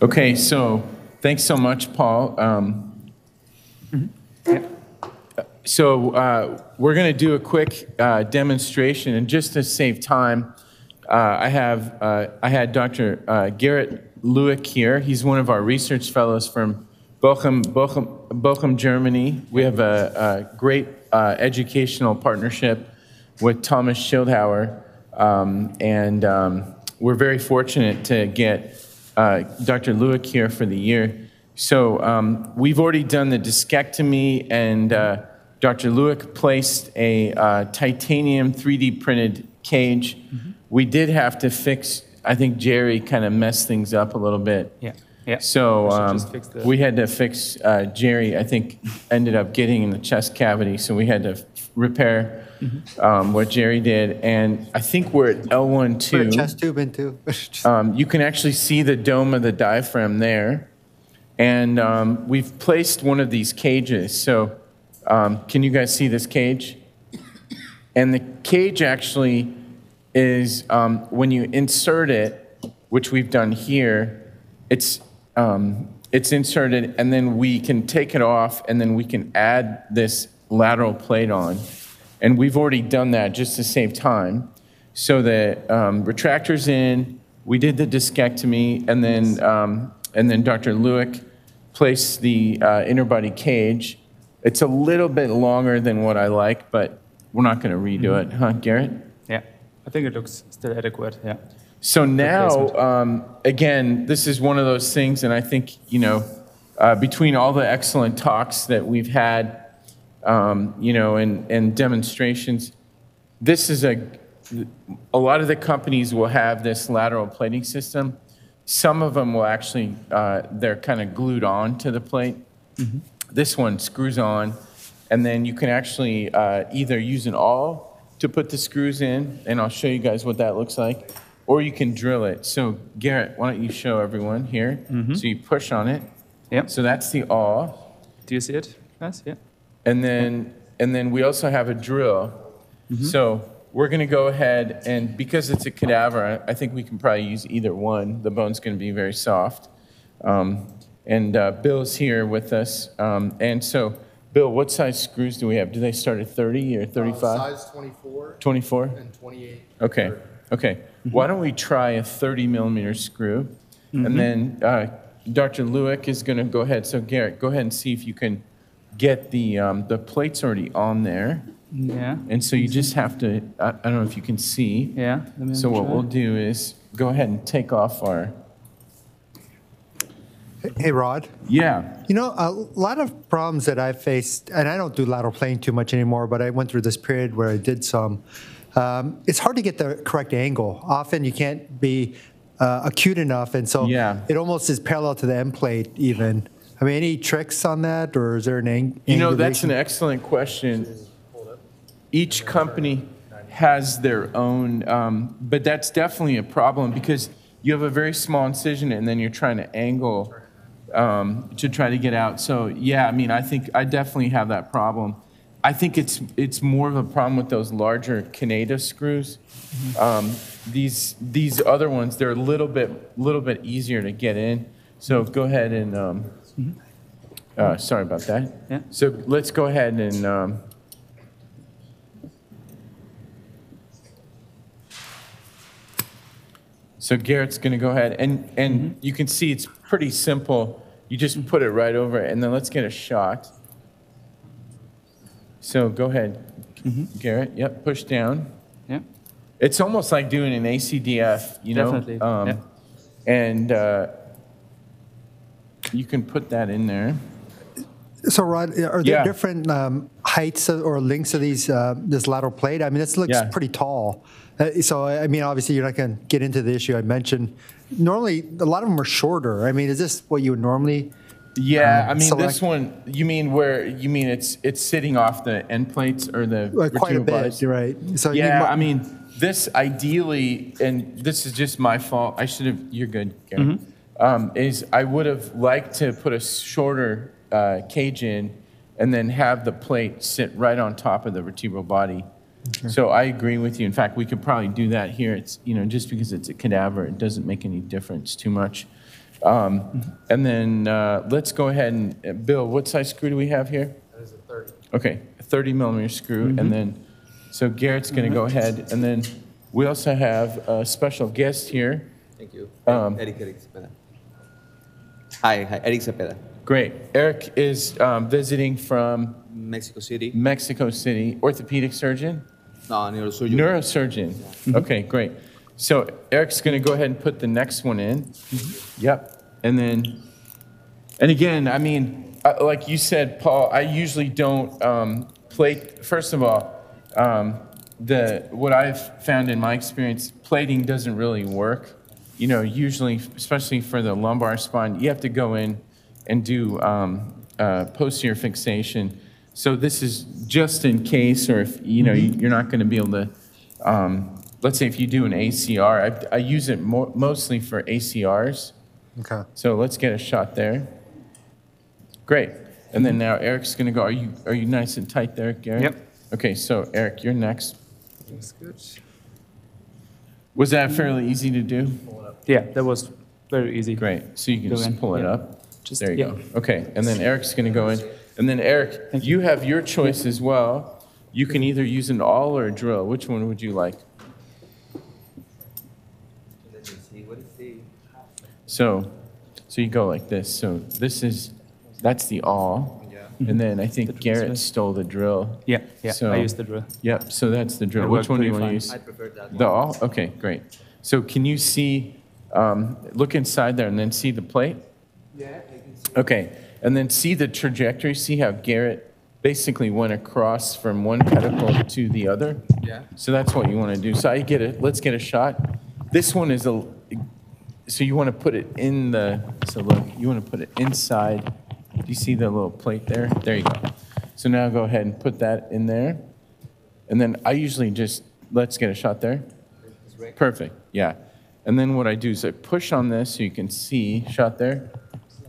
Okay, so thanks so much, Paul. So we're going to do a quick demonstration, and just to save time, I had Dr. Gerrit Lewik here. He's one of our research fellows from Bochum, Germany. We have a great educational partnership with Thomas Schildhauer, and we're very fortunate to get Dr. Lewik here for the year. So we've already done the discectomy, and Dr. Lewik placed a titanium 3D printed cage. Mm-hmm. We did have to fix, I think Jerry kind of messed things up a little bit. Yeah. Yeah. So we had to fix, Jerry, I think, ended up getting in the chest cavity, so we had to repair what Jerry did. And I think we're at L1-2. Put a chest tube in too. You can actually see the dome of the diaphragm there. And we've placed one of these cages. So can you guys see this cage? And the cage actually is, when you insert it, which we've done here, it's inserted, and then we can take it off, and then we can add this lateral plate on. And we've already done that just to save time. So the retractor's in, we did the discectomy, and then Dr. Lewik placed the interbody cage. It's a little bit longer than what I like, but we're not going to redo it, huh, Gerrit? Yeah, I think it looks still adequate, yeah. So now, again, this is one of those things, and I think, you know, between all the excellent talks that we've had, you know, and demonstrations, this is a lot of the companies will have this lateral plating system. Some of them will actually, they're kind of glued on to the plate. Mm-hmm. This one screws on, and then you can actually either use an awl to put the screws in, and I'll show you guys what that looks like, or you can drill it. So Gerrit, why don't you show everyone here? Mm-hmm. So you push on it. Yep. So that's the awl. Do you see it? Yes, yeah. And then we also have a drill. Mm-hmm. So we're going to go ahead, and because it's a cadaver, I think we can probably use either one. The bone's going to be very soft. And Bill's here with us. And so, Bill, what size screws do we have? Do they start at 30 or 35? Size 24. 24? And 28. Okay. 30. Okay. Mm-hmm. Why don't we try a 30-millimeter screw? Mm-hmm. And then Dr. Lewik is going to go ahead. So, Gerrit, go ahead and see if you can get the plate's already on there. Yeah. And so you just have to, I don't know if you can see. Yeah. So what we'll do is go ahead and take off our... Hey, Rod. Yeah. You know, a lot of problems that I've faced, and I don't do lateral plating too much anymore, but I went through this period where I did some. It's hard to get the correct angle. Often you can't be acute enough, and so it almost is parallel to the end plate even. I mean, any tricks on that, or is there an angle? You know, that's an excellent question. Each company has their own, but that's definitely a problem because you have a very small incision and then you're trying to angle to try to get out. So yeah, I mean, I think I definitely have that problem. I think it's more of a problem with those larger Canada screws. These other ones, they're a little bit easier to get in. So go ahead and, sorry about that. Yeah. So let's go ahead and, so Gerrit's going to go ahead, and you can see it's pretty simple. You just put it right over it, and then let's get a shot. So go ahead, Gerrit. Yep, push down. Yeah. It's almost like doing an ACDF, you know? Definitely. And... you can put that in there. So, Rod, are there different heights or lengths of these this lateral plate? I mean, this looks pretty tall. So, I mean, obviously, you're not going to get into the issue I mentioned. Normally, a lot of them are shorter. I mean, is this what you would normally? Yeah, I mean, select? This one. You mean where? You mean it's sitting off the end plates or the quite a bit, right? So, yeah, I mean, this ideally, and this is just my fault. I should have. You're good, Gary. Is I would have liked to put a shorter cage in and then have the plate sit right on top of the vertebral body. Okay. So I agree with you. In fact, we could probably do that here. It's, you know, just because it's a cadaver, it doesn't make any difference too much. And then let's go ahead and, Bill, what size screw do we have here? That is a 30. Okay, a 30 millimeter screw. Mm-hmm. And then, so Gerrit's going to go ahead. And then we also have a special guest here. Thank you. Eric Zepeda. Hi, Eric Zepeda. Great. Eric is visiting from? Mexico City. Mexico City. Orthopedic surgeon? No, neurosurgeon. Neurosurgeon. Yeah. Okay, great. So Eric's going to go ahead and put the next one in. Mm-hmm. Yep. And then, and again, I mean, like you said, Paul, I usually don't plate. First of all, what I've found in my experience, plating doesn't really work. You know, usually, especially for the lumbar spine, you have to go in and do posterior fixation. So this is just in case, or if, you know, you're not going to be able to, let's say if you do an ACR, I use it mostly for ACRs. Okay. So let's get a shot there. Great. And then now Eric's going to go. Are you nice and tight there, Gary? Yep. Okay, so Eric, you're next. That's good. Was that fairly easy to do? Yeah, that was very easy. Great. So you can just pull it up. Just, there you go. Okay, and then Eric's going to go in. And then Eric, you have your choice as well. You can either use an awl or a drill. Which one would you like? So you go like this. So this is, that's the awl. Yeah. And then I think Gerrit stole the drill. Yeah, yeah, so, I used the drill. Yeah, so that's the drill. Which one do you want to use? I prefer that one. The awl? Okay, great. So can you see, look inside there and then see the plate? Yeah, I can see. Okay, and then see the trajectory. See how Gerrit basically went across from one pedicle to the other? Yeah. So that's what you want to do. So I get it. Let's get a shot. This one is a... So you want to put it in the, so look, you want to put it inside. Do you see the little plate there? There you go. So now go ahead and put that in there. And then I usually just, let's get a shot there. Perfect, yeah. And then what I do is I push on this so you can see, shot there.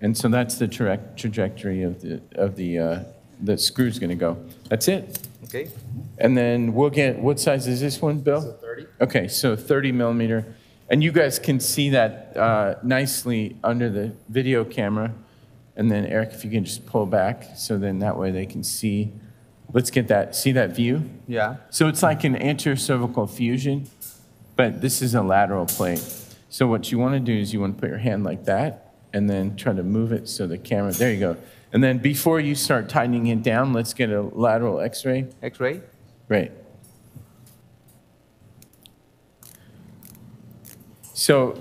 And so that's the trajectory of the screw's going to go. That's it. Okay. And then we'll get, what size is this one, Bill? So 30. Okay, so 30 millimeter. And you guys can see that nicely under the video camera. And then Eric, if you can just pull back, so then that way they can see. Let's get that, see that view? Yeah. So it's like an anterior cervical fusion, but this is a lateral plate. So what you want to do is you want to put your hand like that and then try to move it so the camera, there you go. And then before you start tightening it down, let's get a lateral X-ray. X-ray? Right. So,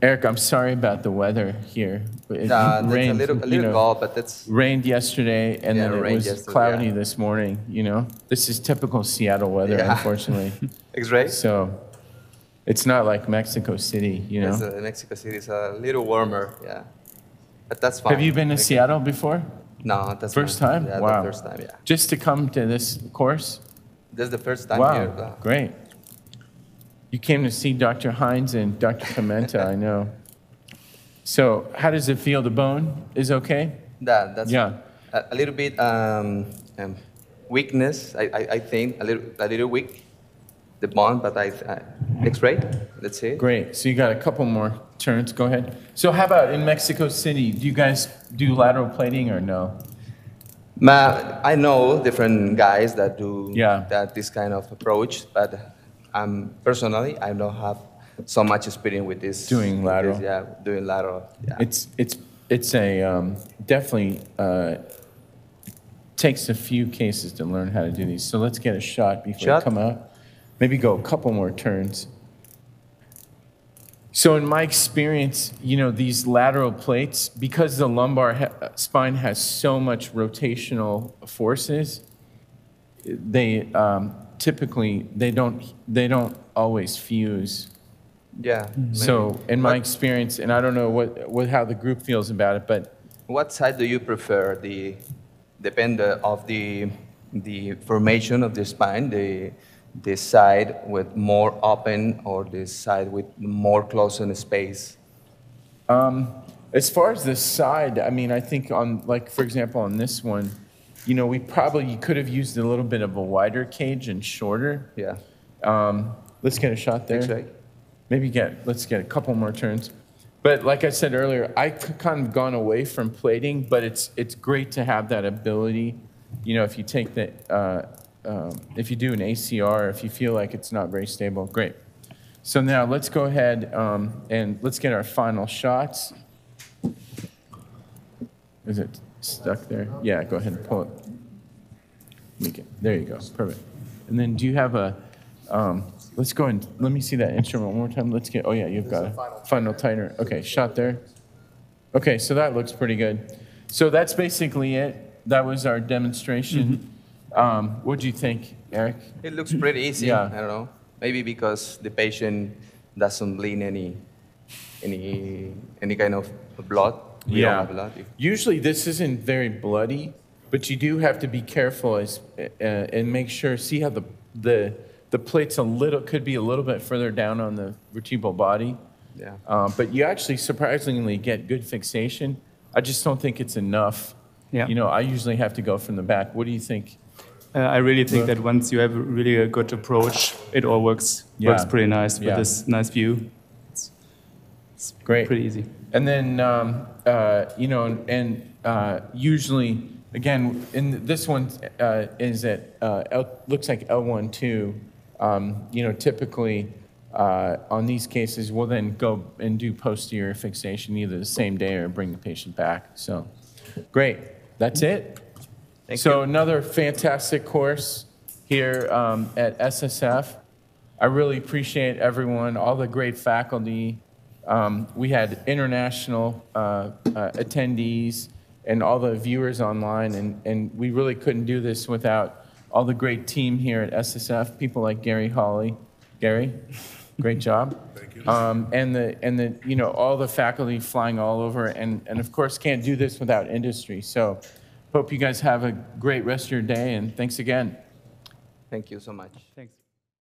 Eric, I'm sorry about the weather here. It rained, it's a little cold, but that's... Rained yesterday, and yeah, then it was cloudy this morning, you know? This is typical Seattle weather, unfortunately. X-ray? So, it's not like Mexico City, you know? Mexico City is a little warmer, yeah. But that's fine. Have you been to Seattle before? No, that's first time? Yeah, wow. The first time, yeah. Just to come to this course? This is the first time here. Wow, great. You came to see Dr. Hines and Dr. Pimenta, I know. So how does it feel? The bone is okay? That's yeah. A little bit weakness, I think, a little weak, the bone, but X-ray, let's see. Great, so you got a couple more turns, go ahead. So how about in Mexico City, do you guys do lateral plating or no? I know different guys that do this kind of approach, but personally, I don't have so much experience with this. Doing lateral. Doing lateral. Yeah. It's a definitely takes a few cases to learn how to do these. So let's get a shot before you come out. Maybe go a couple more turns. So in my experience, you know, these lateral plates, because the lumbar spine has so much rotational forces, they typically they don't always fuse. Yeah. So in my experience, and I don't know how the group feels about it, but what side do you prefer? The depend of the formation of the spine, the side with more open or the side with more close in space? As far as the side, I mean, I think on, like, for example, on this one, you know, we probably could have used a little bit of a wider cage and shorter. Yeah. Let's get a shot there. Exactly. Let's get a couple more turns. But like I said earlier, I've kind of gone away from plating, but it's great to have that ability. You know, if you take the, if you do an ACR, if you feel like it's not very stable, great. So now let's go ahead and let's get our final shots. Is it stuck there? Yeah, go ahead and pull it. There you go, perfect. And then do you have a, let's go and let me see that instrument one more time. Let's get, oh yeah, you've got a final tighter. Okay, shot there. Okay, so that looks pretty good. So that's basically it. That was our demonstration. Mm-hmm. What do you think, Eric? It looks pretty easy, yeah. I don't know. Maybe because the patient doesn't bleed any kind of blood. We don't have blood. Usually this isn't very bloody, but you do have to be careful as, and make sure, see how the plate's could be a little bit further down on the vertebral body. Yeah. But you actually surprisingly get good fixation. I just don't think it's enough. Yeah. You know, I usually have to go from the back. What do you think? I really think that once you have really a good approach, it all works. Yeah. Works pretty nice with this nice view. It's great. Pretty easy. And then, you know, and usually, again, in this one is at looks like L1-2. You know, typically on these cases, we'll then go and do posterior fixation either the same day or bring the patient back. So, great. That's it. Thank you. Another fantastic course here at SSF. I really appreciate everyone, all the great faculty. We had international attendees and all the viewers online, and we really couldn't do this without all the great team here at SSF, people like Gary Hawley. Gary, great job. Thank you. And the you know, all the faculty flying all over, and of course can't do this without industry. So. Hope you guys have a great rest of your day, and thanks again. Thank you so much. Thanks.